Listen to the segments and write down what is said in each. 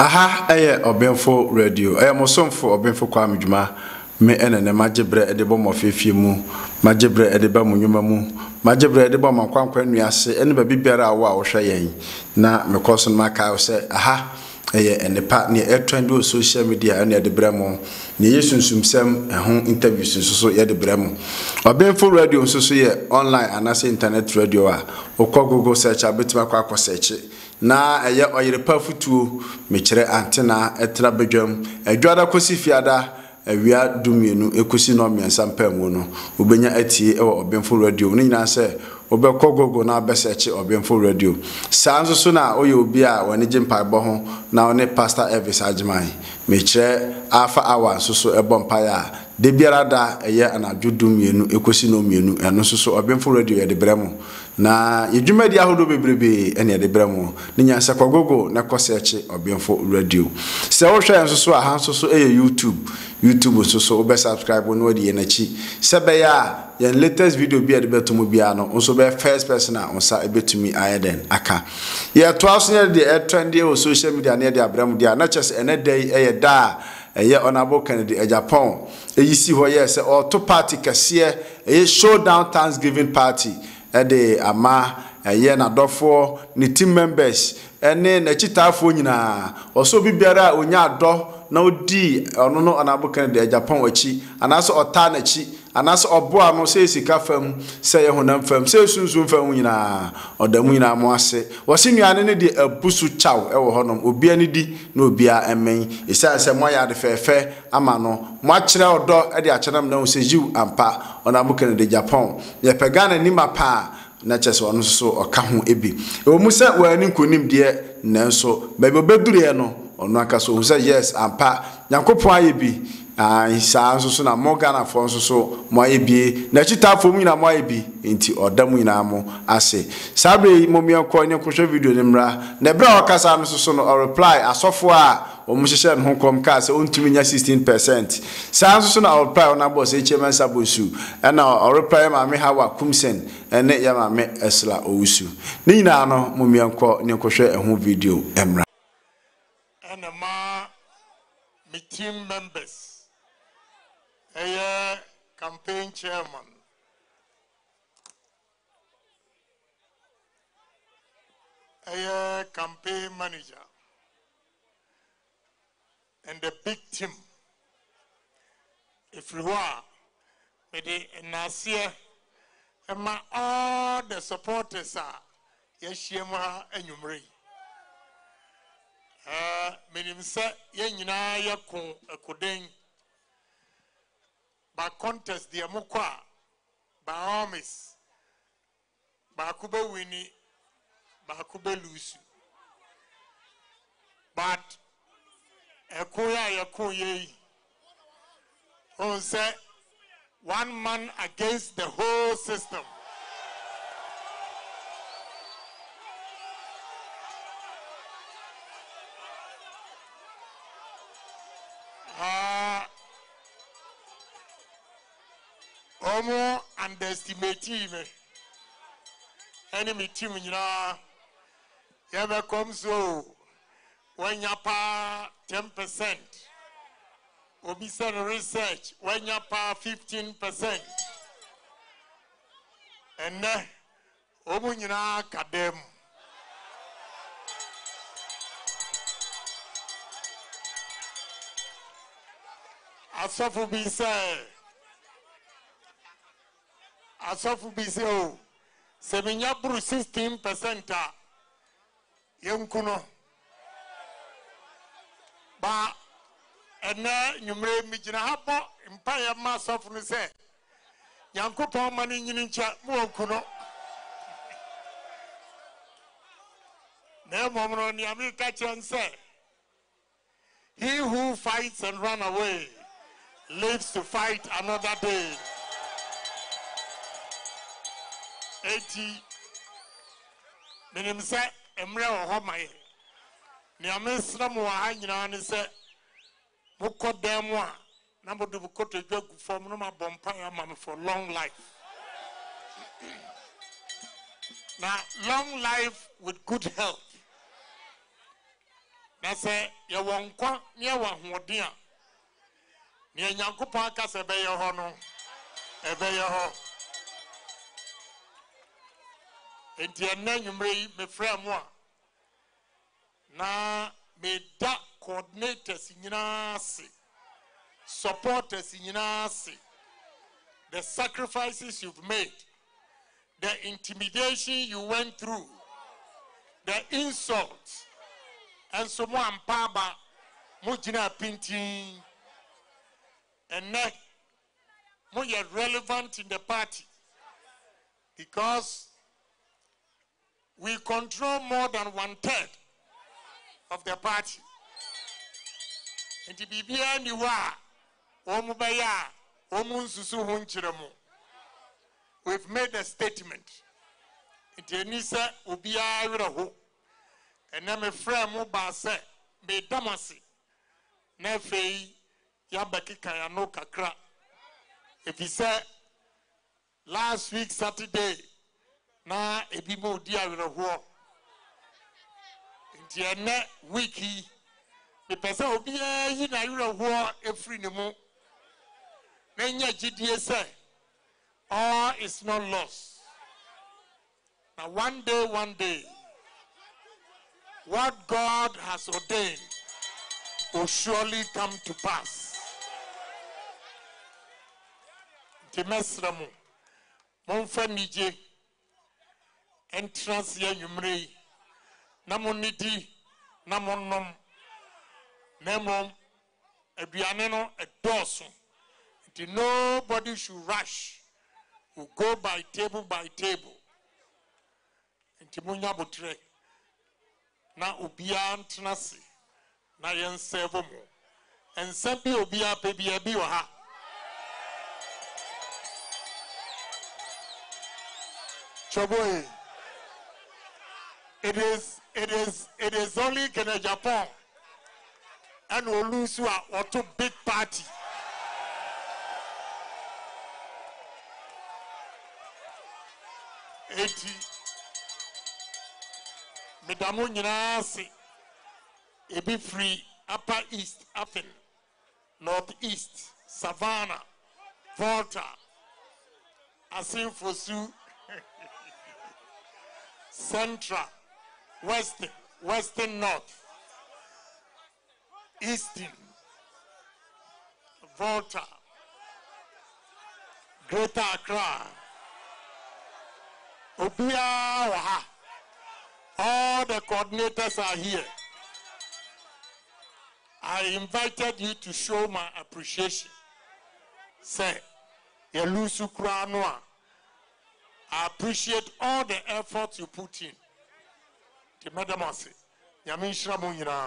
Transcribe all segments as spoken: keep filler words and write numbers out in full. Aha, aye, Obenfo Radio. I am also for Obenfo Kwamijuma. Me ene majebre edebo mo fefi mu, majebre edeba mu nyuma mu, majebre edeba mo kwankwa nuase, ene ba bibiara wa ohwe yen. Na mekoso na ka se aha, aye ene pa ne trend o social media ene edebra mo, ne yesunsumsem ehon interviews so so edebra mo. Obenfo Radio so so ye online anase internet radio a, okọ Google search abetima kwa kwa search. Na aye oyirepa futuo mekire antena etra bedwam adwada kosi fiada awia dumienu ekosi no miansa pamu no obenya atie e wo Obenfo Radio no nyina se obekọ gogo na abeseche Obenfo Radio sanzo so na oye obi a wani jimpa bo na one pastor Elvis Ajman mekire afa hour so so ebo mpa ya de biara da eye anadwo dumienu ekosi no mienu eno so so Obenfo Radio ye de bremo na yedwuma di ahodo bebrebe ene ye de bremo ne nyansa kọ gogo na kọseche Obenfo Radio se wo hwe enso so aha so so eye YouTube YouTube so so obe subscribe no de yenachi sebe ya your latest video be at beto mo bia no so be first person a onsa ebetumi ayeden aka ye twelve de trend dey o social media na de abram dia na chese ene dey eye da eye Honorable Kennedy e Japan eyi si ho ye se o to party kase eye showdown Thanksgiving party e de ama eye na dofo ni team members ene na chitafo nyina oso bibiara onya ado na odi ono no Honorable Kennedy e Japan wachi anaso ota na chi anaso oboa no se sika fam se ye honam fam se sunsun fam nyina odamu nyina mo ase wose nuane ne de abusu chaw e wo honom obi ani di na obi a emen isa se mo ya de fefe ama no mo akire odo e de akenam na se jiu ampa Honorable Kennedy Japan ye pegana ni mapa na chese wonu so oka ho ebi e wo mu se wani nkonim de nanso ba be bedure no ono aka so se yes ampa yakopon ayebi ai sanso so na mogana fonso so moayebi na chitafo mu na moayebi enti odamu nyina mo ase sabre momia ko ne kohwe video ne mra na bra okasa no so so no reply asofo a o musheshe no kom ka se ontumi nya sixteen percent sanso so na reply ona boss e chairman sabosu na o reply ma me hawa kumsen ene ya ma me esla owusu ne nyina no momia ko ne kohwe ehu video emra ana ma me team members a campaign chairman, a campaign manager, and a big team. If you are with the Nasia, and my all the supporters are Yeshima and Yumri. Uh, Minimsa Yenina Yakun Akudeng. By contest, the Amukwa, by armies, by Kuba Winnie, by Kuba Lucy. But a Koya Yakuye, who said, one man against the whole system. Omo underestimate me. Enemy team, you know, you ever come so when you pa ten percent, Obison research when you pa fifteen percent, and then Omo you know kadem. Asofu be say. Asofu biso seminya bru sixteen percent yenkuno ba ena nyumre mijina hapo mpaya masofu ni se yankopo mani nyini ncha muokuno ne momro ni amika chanse he who fights and run away lives to fight another day. Eighty minimse emre ho mai ni amesra mo ha nyina ne se bukodem a na bodu bukoto dwagu form no ma bompa ya ma for long life. Now long life with good health na se ye wonkwa ne ye wahode a ne nyankopon aka se be ye ho no e be ye ho enti enna nyumre me frem a na me da coordinators nyina se supporters nyina se the sacrifices you've made, the intimidation you went through, the insults, and so more and paba, mujina pinting, and that more you're relevant in the party because we control more than one third of the party. And to be behind you are, omubaya, omunsusu hunchiremu. We've made a statement. Nisa ubia iraho. And then my friend Mubase, me damasi. Nefei yabaki kayano kakra. If he said last week Saturday, na ebimo dia iraho. Ntiene wiki. The person ubia yina iraho every nemo. Nenya G D S A. All is not lost. Now one day, one day, what God has ordained will surely come to pass. Demesramu, Monfanije, entrance Yumri, Namoniti, Namonum, Nemum, Ebianeno, a dozen. Nobody should rush. We go by table by table. Ntimunya botre na obia ntenase na yen serve mo. Ense bi obia pe bia bi oha. Choboy. It is it is it is only Kenya Japan and Olusu or two big party. Eti medamu nyina se ebi free upper east Afen north east Savannah Volta Asin Fosu Central western western north eastern Volta Greater Accra Obia, all the coordinators are here. I invited you to show my appreciation. Say, Yelusu Kuranoa, I appreciate all the efforts you put in. Timedamasi, Yamishra Munina.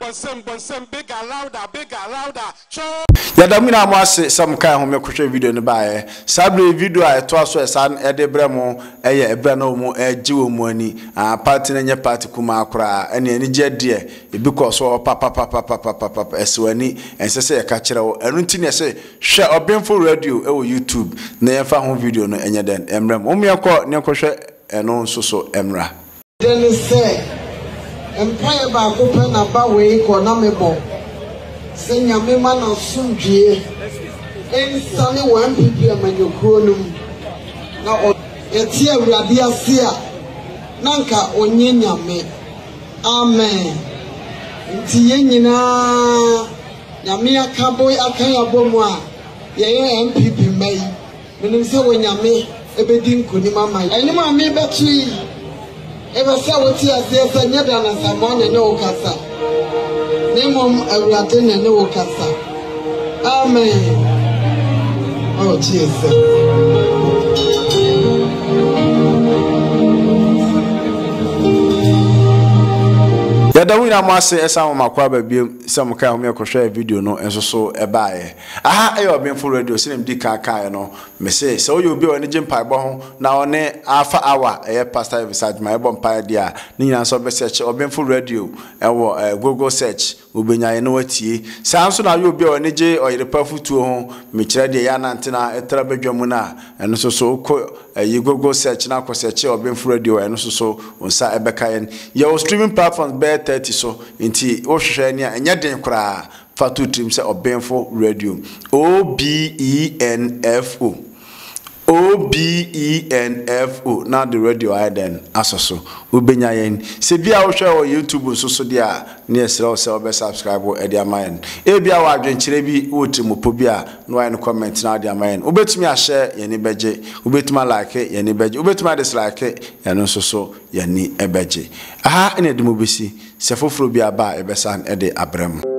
Bonsem, bonsem, bigger, louder, bigger, louder. Show. Yadamina mwase samkai home kwetwe video ne bae sabre video a eto aso esa na edebre mo eye ebre na omo ejiwo mo ani a party na nya party kuma akora ene ene je de e because o papa papa papa papa eswani ensese ye ka kirewo enu nti ne se hwe Obenfo Radio e wo YouTube na ye fa ho video no enye den emrem o me ko ne kwohwe eno nsoso emra den se empire ba ko pe na ba we ko na mebo Senior Mimman of Sunji, and Sunny one P P M and your chronum. Now, a tear radia seer, Nanka or Nina me. Amen. Tienina Yamia Caboy Akaya Bomwa, Yea M P P May. When you say when Yame, a bedding could name my animal may bet you. Ever saw what tears there's another than someone and no cassa. Name of a ratin and no cassa. Amen. Oh, Jesus. Yadawina mwase esa mwakwaba bie some kind of me kwhwe video no enso so e bae aha e Obenfo Radio sinem di ka ka no me say say oyo bi oni jimpa bo ho na oni afa hour e pastor Evisage my bompa dia ni nyanso be search Obenfo Radio e wo Google search ubenya eno watie sanso na yo bia oneje oyerepa futuo ho mekira de ya nante na etra badwamu na eno so so ko yigogo search na koseche Obenfo Radio eno so so onsa ebeka yen your streaming platforms be thirty so nti wo hwehwe ne a enya den kra fa tu trim se Obenfo Radio o b e n f o O B E N F O. Now the radio I then asoso. Ubenya yen. Se bia wo hwe o YouTube so so dia na esra wo se wo be subscribe o dia mayen. E bia wo adwenkyere bi wo timu po bia no ayen comment na dia mayen. Ubetumi a share yeni beje. Ubetuma like yeni beje. Ubetuma dislike yeno so so yeni ebeje. Aha ene de mo besi. Se foforo bia ba e be san e de abrem.